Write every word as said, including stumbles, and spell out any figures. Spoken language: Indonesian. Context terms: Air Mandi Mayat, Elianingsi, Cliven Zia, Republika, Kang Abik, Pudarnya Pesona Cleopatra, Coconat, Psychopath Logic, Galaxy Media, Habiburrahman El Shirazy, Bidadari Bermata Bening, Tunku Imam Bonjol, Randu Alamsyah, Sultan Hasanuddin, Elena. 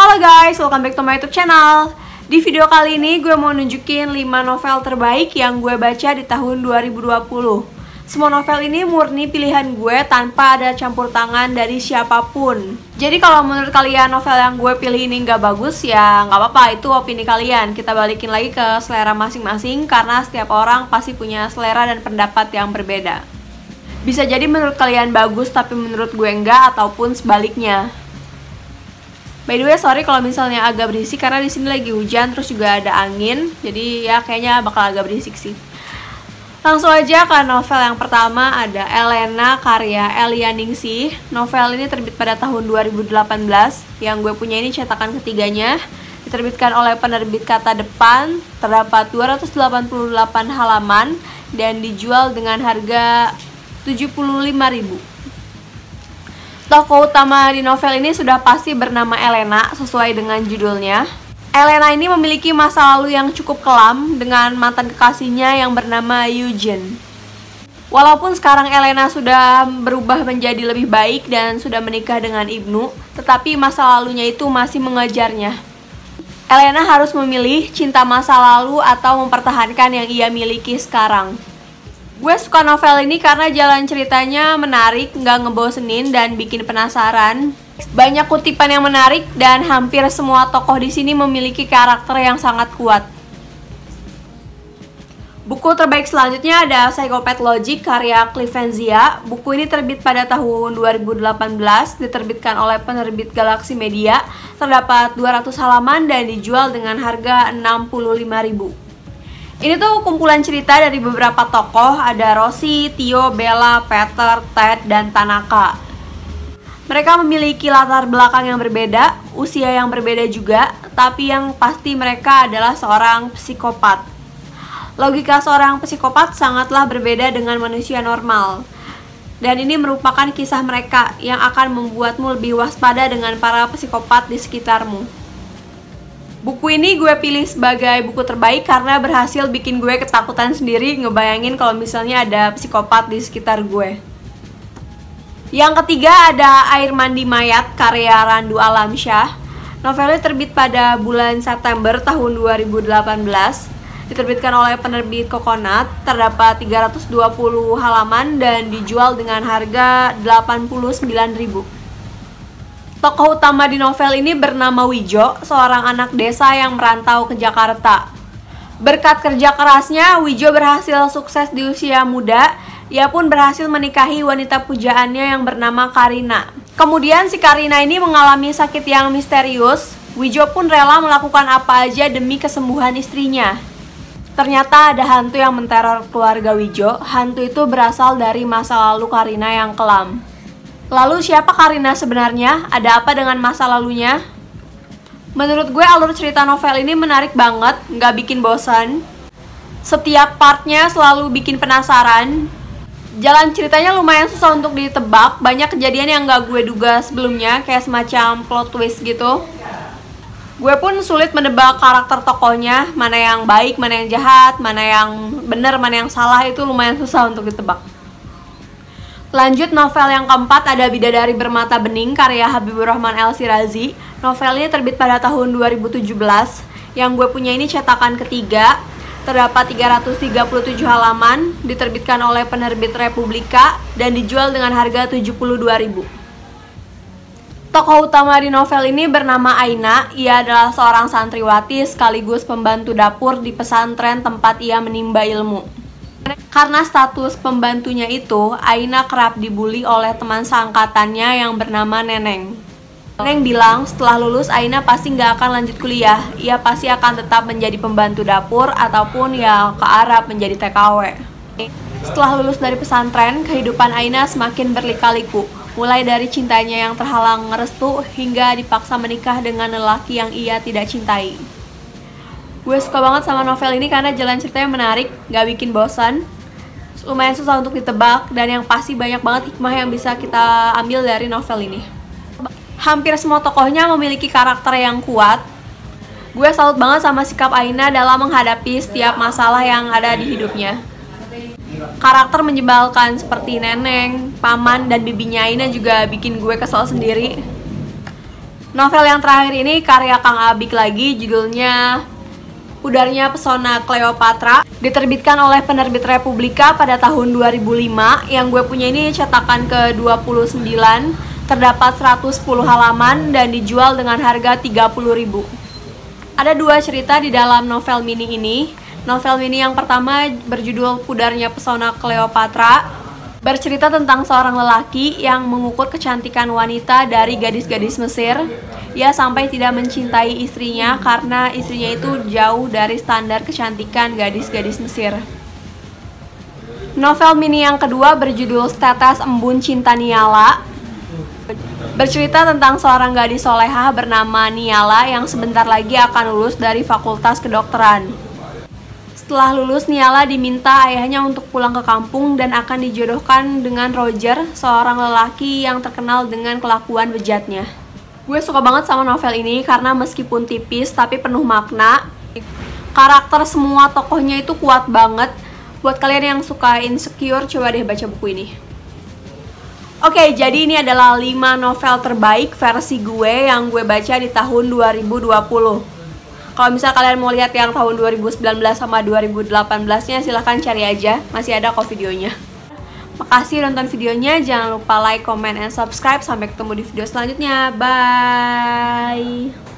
Halo guys, welcome back to my YouTube channel. Di video kali ini gue mau nunjukin lima novel terbaik yang gue baca di tahun dua ribu dua puluh. Semua novel ini murni pilihan gue tanpa ada campur tangan dari siapapun. Jadi kalau menurut kalian novel yang gue pilih ini nggak bagus, ya nggak apa-apa, itu opini kalian. Kita balikin lagi ke selera masing-masing karena setiap orang pasti punya selera dan pendapat yang berbeda. Bisa jadi menurut kalian bagus tapi menurut gue enggak, ataupun sebaliknya. By the way, sorry kalau misalnya agak berisik karena di sini lagi hujan terus juga ada angin. Jadi ya kayaknya bakal agak berisik sih. Langsung aja ke novel yang pertama, ada Elena karya Elianingsi. Novel ini terbit pada tahun dua ribu delapan belas. Yang gue punya ini cetakan ketiganya. Diterbitkan oleh penerbit Kata Depan. Terdapat dua ratus delapan puluh delapan halaman dan dijual dengan harga tujuh puluh lima ribu. Tokoh utama di novel ini sudah pasti bernama Elena sesuai dengan judulnya. Elena ini memiliki masa lalu yang cukup kelam dengan mantan kekasihnya yang bernama Eugene. Walaupun sekarang Elena sudah berubah menjadi lebih baik dan sudah menikah dengan Ibnu, tetapi masa lalunya itu masih mengejarnya. Elena harus memilih cinta masa lalu atau mempertahankan yang ia miliki sekarang. Gue suka novel ini karena jalan ceritanya menarik, nggak ngebosenin, dan bikin penasaran. Banyak kutipan yang menarik dan hampir semua tokoh di sini memiliki karakter yang sangat kuat. Buku terbaik selanjutnya ada Psychopath Logic karya Cliven Zia. Buku ini terbit pada tahun dua ribu delapan belas, diterbitkan oleh penerbit Galaxy Media. Terdapat dua ratus halaman dan dijual dengan harga enam puluh lima ribu. Ini tuh kumpulan cerita dari beberapa tokoh, ada Rosie, Tio, Bella, Peter, Ted, dan Tanaka. Mereka memiliki latar belakang yang berbeda, usia yang berbeda juga, tapi yang pasti mereka adalah seorang psikopat. Logika seorang psikopat sangatlah berbeda dengan manusia normal. Dan ini merupakan kisah mereka yang akan membuatmu lebih waspada dengan para psikopat di sekitarmu. Buku ini gue pilih sebagai buku terbaik karena berhasil bikin gue ketakutan sendiri ngebayangin kalau misalnya ada psikopat di sekitar gue. Yang ketiga ada Air Mandi Mayat karya Randu Alamsyah. Novelnya terbit pada bulan September tahun dua ribu delapan belas. Diterbitkan oleh penerbit Coconat. Terdapat tiga ratus dua puluh halaman dan dijual dengan harga delapan puluh sembilan ribu. Tokoh utama di novel ini bernama Wijo, seorang anak desa yang merantau ke Jakarta. Berkat kerja kerasnya, Wijo berhasil sukses di usia muda. Ia pun berhasil menikahi wanita pujaannya yang bernama Karina. Kemudian si Karina ini mengalami sakit yang misterius. Wijo pun rela melakukan apa aja demi kesembuhan istrinya. Ternyata ada hantu yang menteror keluarga Wijo. Hantu itu berasal dari masa lalu Karina yang kelam. Lalu siapa Karina sebenarnya? Ada apa dengan masa lalunya? Menurut gue alur cerita novel ini menarik banget, nggak bikin bosan. Setiap partnya selalu bikin penasaran. Jalan ceritanya lumayan susah untuk ditebak, banyak kejadian yang nggak gue duga sebelumnya, kayak semacam plot twist gitu. Gue pun sulit menebak karakter tokohnya, mana yang baik, mana yang jahat, mana yang bener, mana yang salah, itu lumayan susah untuk ditebak. Lanjut, novel yang keempat ada Bidadari Bermata Bening karya Habiburrahman El Shirazy. Novelnya terbit pada tahun dua ribu tujuh belas. Yang gue punya ini cetakan ketiga. Terdapat tiga ratus tiga puluh tujuh halaman, diterbitkan oleh penerbit Republika dan dijual dengan harga tujuh puluh dua ribu. Tokoh utama di novel ini bernama Aina. Ia adalah seorang santriwati sekaligus pembantu dapur di pesantren tempat ia menimba ilmu. Karena status pembantunya itu, Aina kerap dibully oleh teman seangkatannya yang bernama Neneng. Neneng bilang setelah lulus Aina pasti nggak akan lanjut kuliah. Ia pasti akan tetap menjadi pembantu dapur ataupun ya ke arah menjadi T K W. Setelah lulus dari pesantren, kehidupan Aina semakin berlika-liku. Mulai dari cintanya yang terhalang restu hingga dipaksa menikah dengan lelaki yang ia tidak cintai. Gue suka banget sama novel ini karena jalan ceritanya menarik, gak bikin bosan, lumayan susah untuk ditebak, dan yang pasti banyak banget hikmah yang bisa kita ambil dari novel ini. Hampir semua tokohnya memiliki karakter yang kuat. Gue salut banget sama sikap Aina dalam menghadapi setiap masalah yang ada di hidupnya. Karakter menyebalkan seperti Neneng, Paman, dan bibinya Aina juga bikin gue kesel sendiri. Novel yang terakhir ini karya Kang Abik lagi, judulnya Pudarnya Pesona Cleopatra, diterbitkan oleh penerbit Republika pada tahun dua ribu lima. Yang gue punya ini cetakan ke dua puluh sembilan, terdapat seratus sepuluh halaman dan dijual dengan harga tiga puluh ribu. Ada dua cerita di dalam novel mini ini. Novel mini yang pertama berjudul Pudarnya Pesona Cleopatra, bercerita tentang seorang lelaki yang mengukur kecantikan wanita dari gadis-gadis Mesir. Ia sampai tidak mencintai istrinya karena istrinya itu jauh dari standar kecantikan gadis-gadis Mesir. Novel mini yang kedua berjudul Tetes Embun Cinta Niala, bercerita tentang seorang gadis solehah bernama Niala yang sebentar lagi akan lulus dari Fakultas Kedokteran. Setelah lulus, Niala diminta ayahnya untuk pulang ke kampung dan akan dijodohkan dengan Roger, seorang lelaki yang terkenal dengan kelakuan bejatnya. Gue suka banget sama novel ini karena meskipun tipis tapi penuh makna. Karakter semua tokohnya itu kuat banget. Buat kalian yang suka insecure, coba deh baca buku ini. Oke, jadi ini adalah lima novel terbaik versi gue yang gue baca di tahun dua ribu dua puluh. Kalau misalnya kalian mau lihat yang tahun dua ribu sembilan belas sama dua ribu delapan belas-nya, silahkan cari aja. Masih ada kok videonya. Makasih nonton videonya. Jangan lupa like, comment, and subscribe. Sampai ketemu di video selanjutnya. Bye!